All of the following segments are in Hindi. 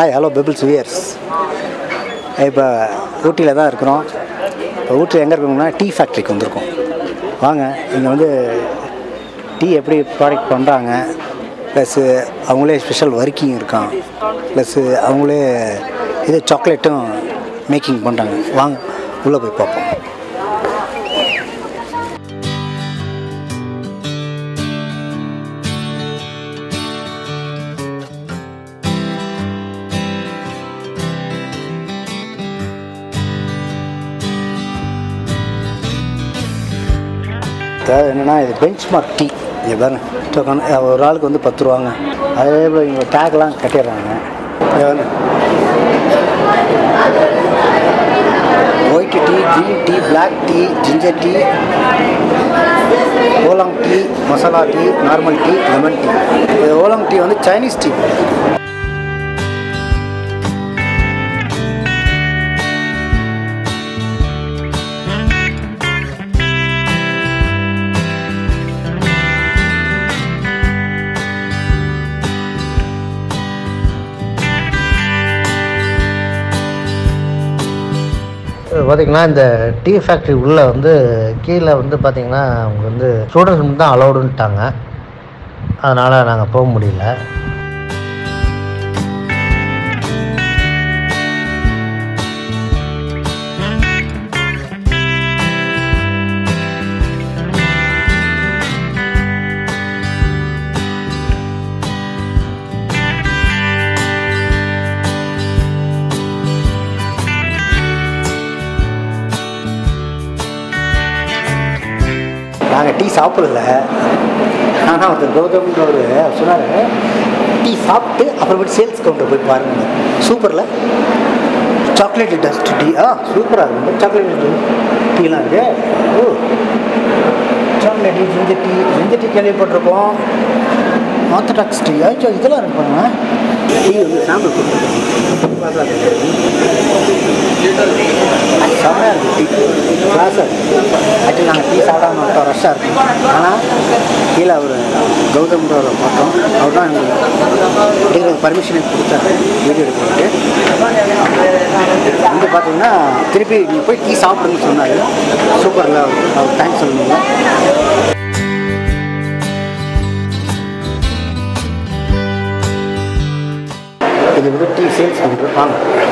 हाय हेलो पेबल्स व्यूअर्स ऊटी दा इरुक्कुरोम ऊटी एंगे इरुक्कुमोना टी फैक्ट्री को वंदिरुक्कोम वांगा इंगे वंदु टी एप्पडी प्रोडक्ट पண்றாங்க प्लस अवंगले स्पेशल वर्किंग इरुक्काम प्लस अवंगले इदु चॉकलेटम मेकिंग பண்றாங்க वांगा உள்ள போய் பாப்போம் अगर बेंच मार्क टी और आल् वो पत् रूवांग अगर टैगल कटिड़ा white tea green tea black tea ginger tea oolong tea masala tea normal tea lemon tea oolong tea वो चाइनीज़ टी पातीங்கன்னா இந்த டீ ஃபேக்டரி உள்ள வந்து கீழே வந்து பாத்தீங்கன்னா அவங்க வந்து ஸ்டூடண்ட்ஸ் மட்டும் தான் அலௌட்ன்னுட்டாங்க அதனால நாங்க போக முடியல टी सापल आना गौतम टी साप्त अब सेल्स काउंटर पे पांग super chocolate dust tea super chocolate टील ओ चॉकलेट टी जिंजर टी केल्विपट्टुक्कोम ऑर्थोडॉक्स टी आचो इदला इरुक्कुंगा टी वंदु साम्पल कोडुक्कुरांगा सामने टी क्लास आचो नांगा टी साधारण ओट्टा रशा इरुक्कुम आना कीला ओरु गौतम राव पाथोम अवदा एंगल परमिशन कुडुतारु वीडियो एडुक्कुरदु इंद पाथींगना திருப்பி நீ போய் டீ சாப்பிடுன்னு சொன்னாரு சூப்பர்ல அவர் தேங்க்ஸ் சொல்லுங்க இது வந்து டீ சேல்ஸ் பண்ற பாங்க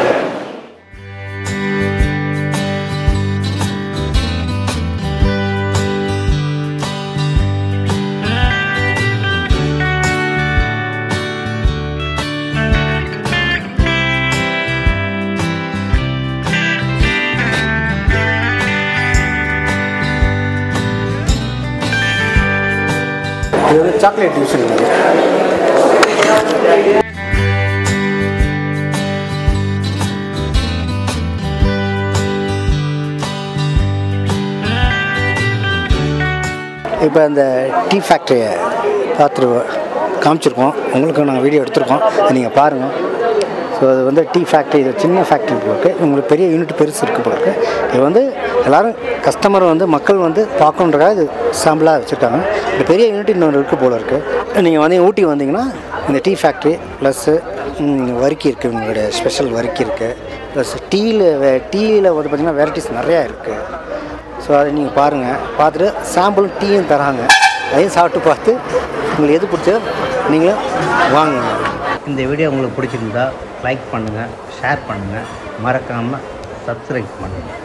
चॉकलेट यूस टी फैक्ट्री पात्र कामचर उ वीडियो नहीं पांग टी फैक्ट्री चिन्ह फैक्ट्री पर यूनिट पर वो एल्लारुम कस्टमर वो मक्कल वो पार्कणुंगा साम्पला वच्चिरुक्कांगा इंद पेरिय यूनिट इन्नोरु इरुक्कु पोल इरुक्कु नींगा वंदु ऊटी वंदींगना इंद टी फैक्ट्री प्लस वर्की इरुक्कु उंगलोड स्पेशल वर्की इरुक्कु प्लस टील वो पात्तींगना वेराइटीज़ नैया इरुक्कु सो अद नींगा पारुंगा पात्तुट्टु सैंपल टीयुम तरांगा अदैयुम साप्पिट्टु पार्त्तु उंगलुक्कु एदु पिडिच्चदो नींगा वांगुंगा इंद वीडियो उंगलुक्कु पिडिच्चिरुंदा लाइक पण्णुंगा शेयर पण्णुंगा मरक्कामा सब्स्क्राइब पण्णुंगा।